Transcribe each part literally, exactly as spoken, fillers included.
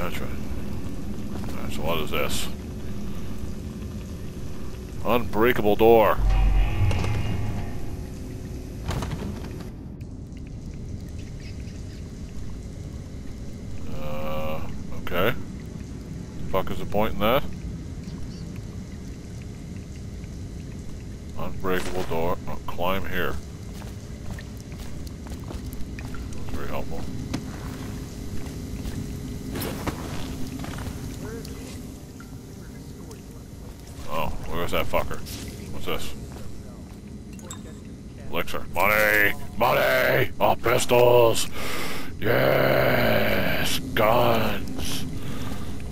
Gotcha. Alright, so what is this? Unbreakable door. Uh, okay. The fuck is the point in that? Unbreakable door. I'll climb here. That's very helpful. Where's that fucker? What's this? Elixir. Money! Money! Oh, pistols! Yes! Guns!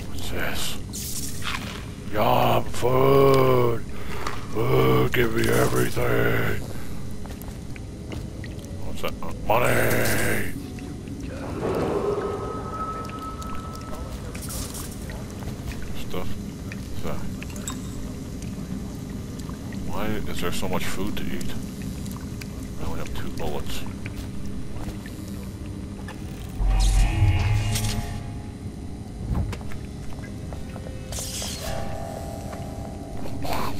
What's this? Yum! Food! Food! Give me everything! What's that? Oh, money! Stuff. What's that? Why is there so much food to eat? I only have two bullets.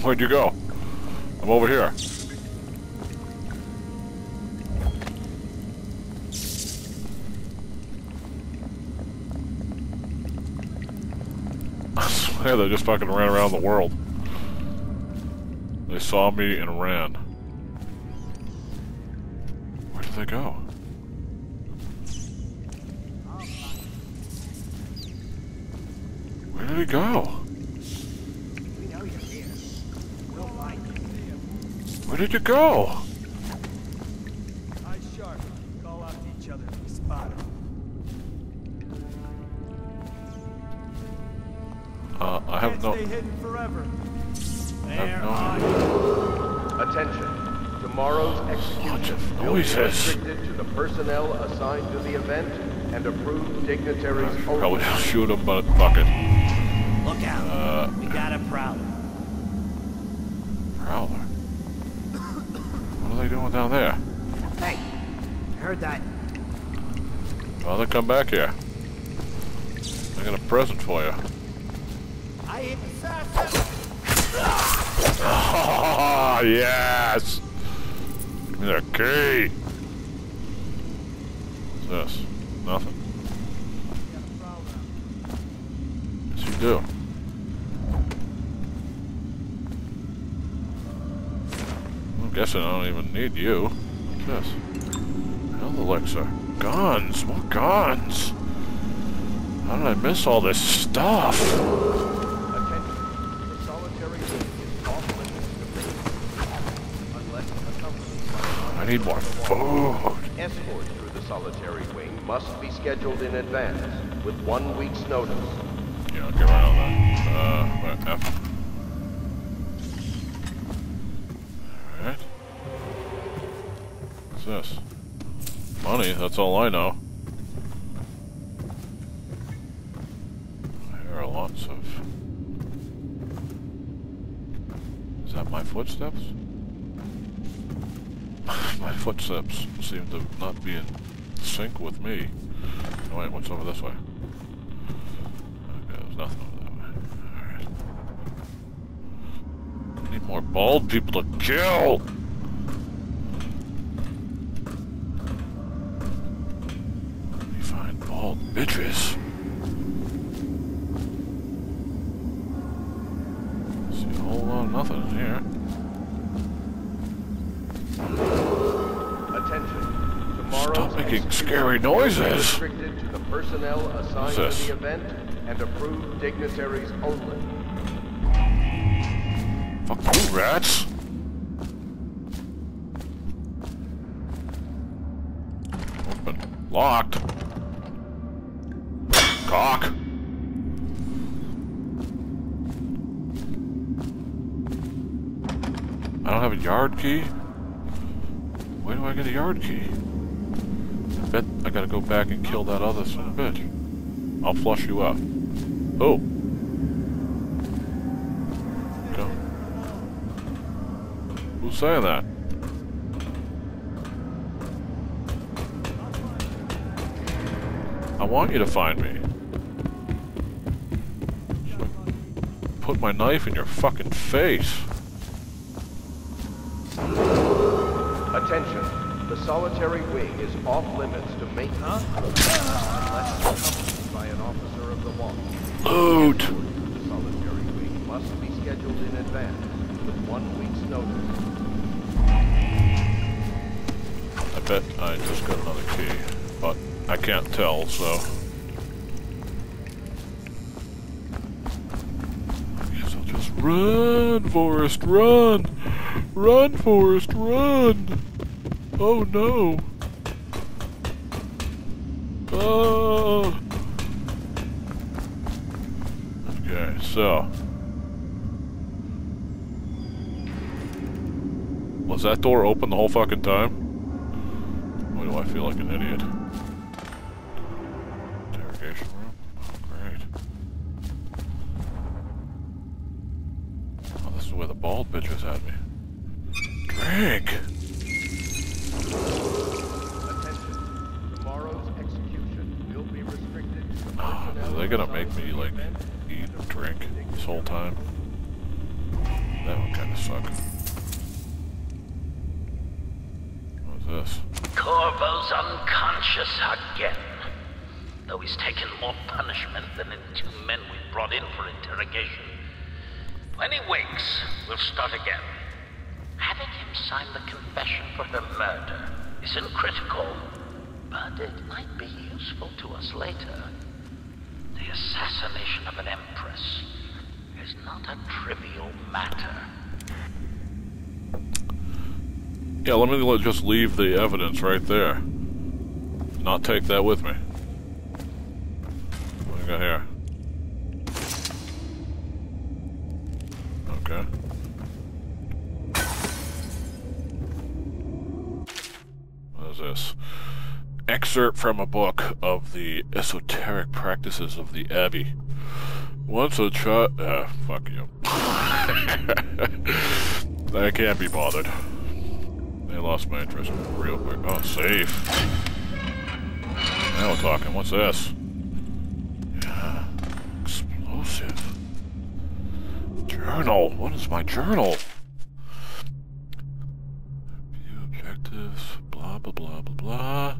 Where'd you go? I'm over here. I swear they just fucking ran around the world. They saw me and ran. Where did they go? Where did he go? Where did you go? Eyes sharp. Call out to each other if we spot him. Uh, I have no. Stay hidden forever. Attention. Tomorrow's execution will be restricted to the personnel assigned to the event and approved dignitaries only. Probably shoot him, but fuck it. Look out. Uh, we got a prowler. Prowler? What are they doing down there? Hey, I heard that. Well, they come back here. I got a present for you. I hit the assassin. Oh, yes! Give me that key! What's this? Nothing. Yes, you do. I'm guessing I don't even need you. What's this? Another elixir. Guns! More guns! How did I miss all this stuff? I need more food. Escort through the solitary wing must be scheduled in advance with one week's notice. Yeah, I'll get right on that. Uh, F. Alright. What's this? Money, that's all I know. There are lots of... Is that my footsteps? My footsteps seem to not be in sync with me. Oh, wait, what's over this way? Okay, there's nothing over that way. Alright. I need more bald people to kill! Let me find bald bitches. See a whole lot of nothing in here. Stop making scary noises! Restricted to the personnel assigned to the event and approved dignitaries only. Fuck you, rats! Open. Locked. Cock. I don't have a yard key? Where do I get a yard key? I bet I gotta go back and kill that other son of a bitch. I'll flush you out. Oh! Go. Who's saying that? I want you to find me. put my knife in your fucking face. Attention. The solitary wing is off-limits to maintenance huh? unless accompanied by an officer of the watch. Loot! The solitary wing must be scheduled in advance with one week's notice. I bet I just got another key, but I can't tell, so... I guess I'll just run, Forrest, run! Run, Forrest, run! Oh no! Oh! Okay, so... Was that door open the whole fucking time? Why do I feel like an idiot? Interrogation room? Oh, great. Oh, this is where the bald bitches had me. Drink! Are they gonna make me, like, eat and drink this whole time? That would kinda suck. What is this? Corvo's unconscious again. Though he's taken more punishment than the two men we brought in for interrogation. When he wakes, we'll start again. Having him sign the confession for her murder isn't critical, but it might be useful to us later. The assassination of an Empress is not a trivial matter. Yeah, let me just leave the evidence right there. Not take that with me. What do I got here? Okay. What is this? Excerpt from a book of the esoteric practices of the Abbey. Once a child... Uh, fuck you. I can't be bothered. They lost my interest real quick. Oh, safe. Now we're talking. What's this? Yeah. Explosive. Journal. What is my journal? View objectives. Blah, blah, blah, blah, blah.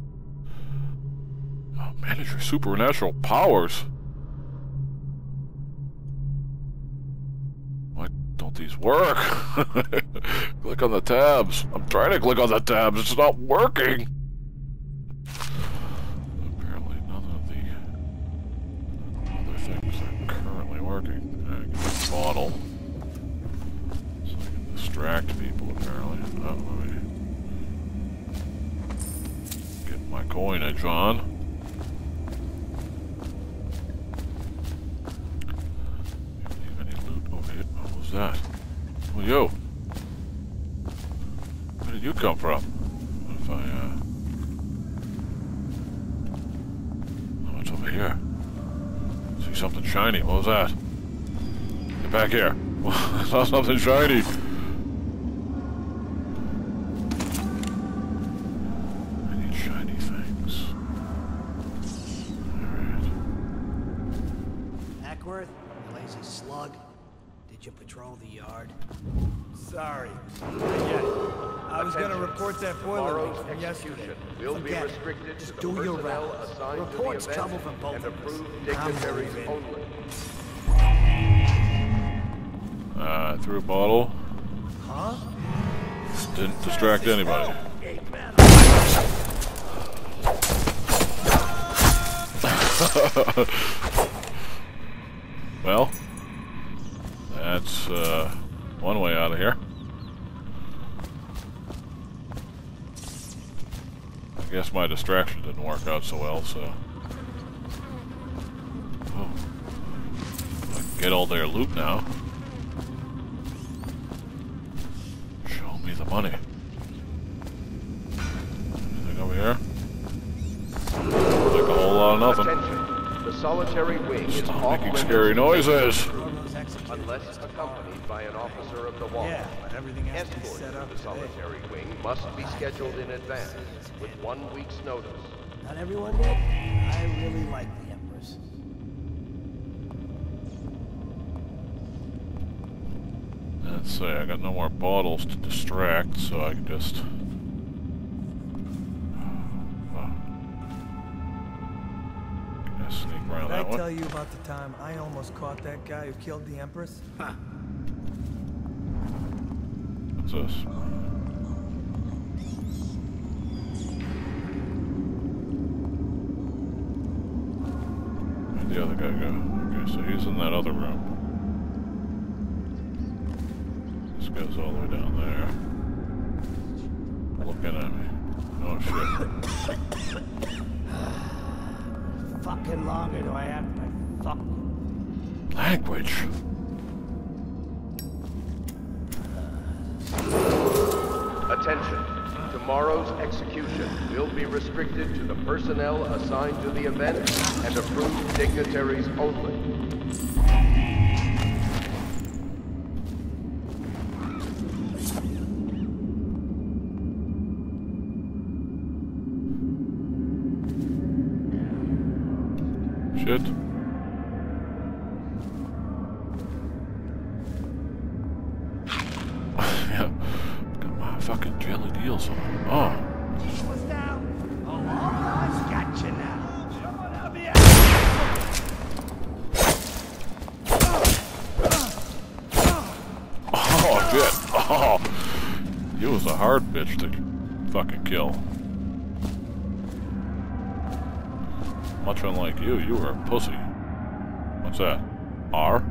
Manage your supernatural powers. Why don't these work? Click on the tabs. I'm trying to click on the tabs. It's not working. Apparently none of the other things are currently working. I can get a bottle. So I can distract people, apparently. Oh, let me get my coinage on. That? Well, yo. Where did you come from? What if I, uh... Oh, it's over here. I see something shiny. What was that? Get back here. I saw something shiny. I need shiny things. Alright. Hackworth, you lazy slug. Did you patrol the yard? Sorry. Forget it. I was going to report that boiler leak from yesterday. Forget it. Just do your rounds. Report's trouble from both of us. I'm moving. Uh, threw a bottle. Huh? Didn't distract anybody. Well... That's uh, one way out of here. I guess my distraction didn't work out so well, so... Oh. I can get all their loot now. Show me the money. Anything over here? Looks like a whole lot of nothing. Attention. The solitary wing is stop making scary noises! Unless accompanied by an officer of the wall. Yeah, but everything has to be set up. The solitary wing must be scheduled in advance with one week's notice. Not everyone did. I really like the Empress. Let's see, I got no more bottles to distract, so I can just... Did I tell you about the time I almost caught that guy who killed the Empress? Huh. What's this? Where'd the other guy go? Okay, so he's in that other room. This goes all the way down there. Looking at me. Oh shit. How fucking longer do I have my fucking language? Attention. Tomorrow's execution will be restricted to the personnel assigned to the event and approved dignitaries only. Shit. Yeah. Got my fucking jelly deals on. Oh. What's now? Oh, I got you now. Come on out here. Oh shit. Oh. You was a hard bitch to fucking kill. Much unlike you, you were a pussy. What's that? R?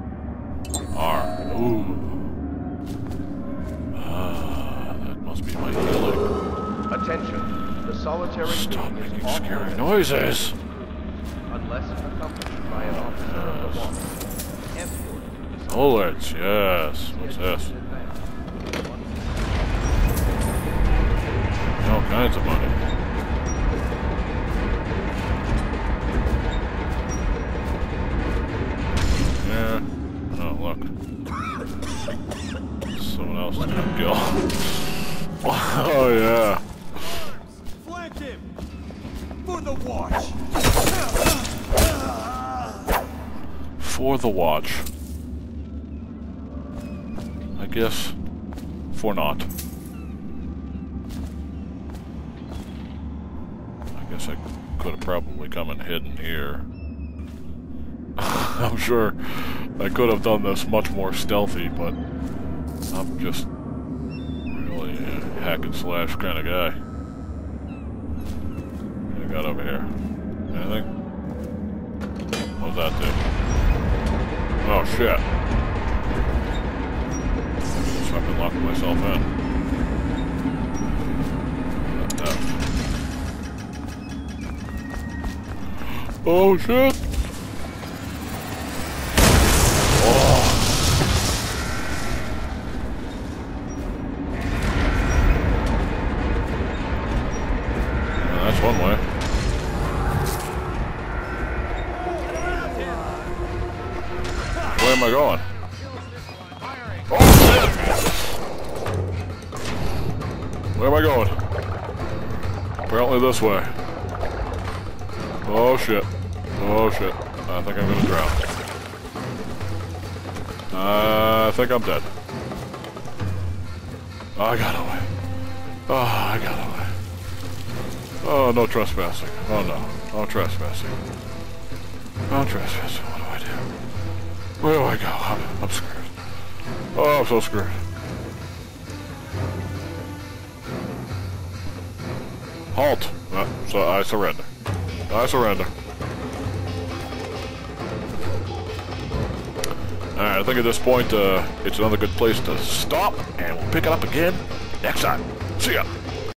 R. Ooh. Ah, uh, that must be my healing. Attention. The solitary Stop making scary noises! Unless accompanied by an officer of the law. Bullets, yes. What's this? All kinds of money. Oh yeah. Flank him for the watch. For the watch. I guess for naught. I guess I could have probably come and hidden here. I'm sure I could have done this much more stealthy, but I'm just hack and slash kind of guy. What do you got over here? Anything? What's that do? Oh shit. I just fucking locked myself in. No. Oh shit! Oh. One way. Where am I going? Oh, shit. Where am I going? Apparently this way. Oh shit. Oh shit. I think I'm gonna drown. I think I'm dead. I got away. Oh, I got away. Oh, no trespassing. Oh, no. No trespassing. No trespassing. What do I do? Where do I go? I'm, I'm screwed. Oh, I'm so screwed. Halt! Uh, so I surrender. I surrender. Alright, I think at this point, uh, it's another good place to stop, and we'll pick it up again next time. See ya!